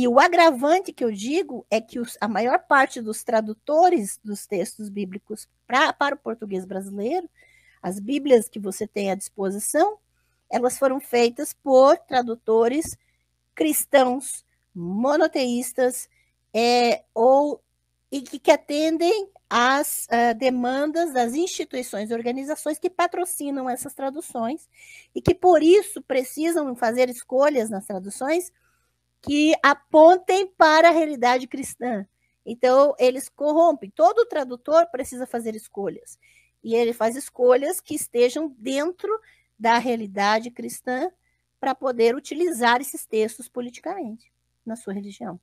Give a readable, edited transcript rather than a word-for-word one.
E o agravante que eu digo é que a maior parte dos tradutores dos textos bíblicos para o português brasileiro, as bíblias que você tem à disposição, elas foram feitas por tradutores cristãos, monoteístas, que atendem às demandas das instituições e organizações que patrocinam essas traduções e que, por isso, precisam fazer escolhas nas traduções que apontem para a realidade cristã. Então, eles corrompem. Todo tradutor precisa fazer escolhas. E ele faz escolhas que estejam dentro da realidade cristã para poder utilizar esses textos politicamente na sua religião.